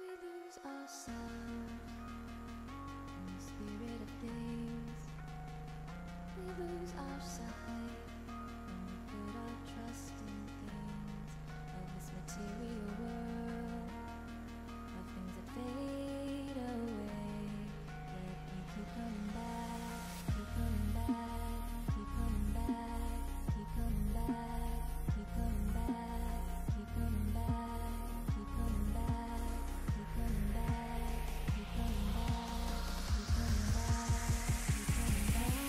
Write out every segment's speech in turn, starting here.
We lose ourselves in the spirit of things. We lose our sight when we put our trust in things of this material world, of things that fade away. Yet we keep coming back, keep coming back, keep coming back, keep coming back, keep coming back, keep coming back, keep coming back. Coming back, keep coming back, keep coming back, keep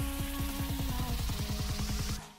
coming back, keep coming back.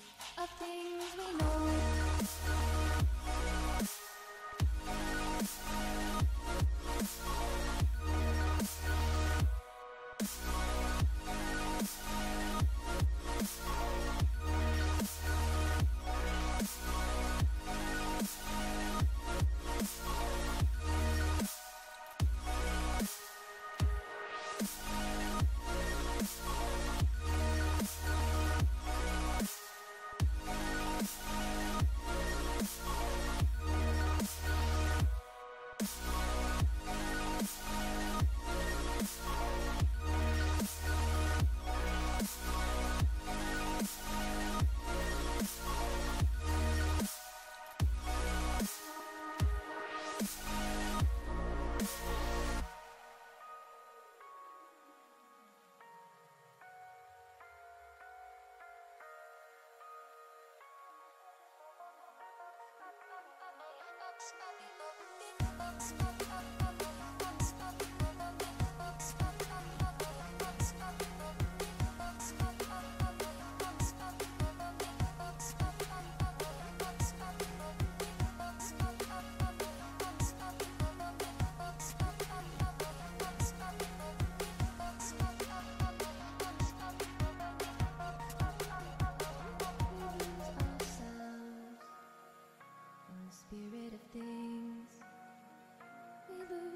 spirit of things. We lose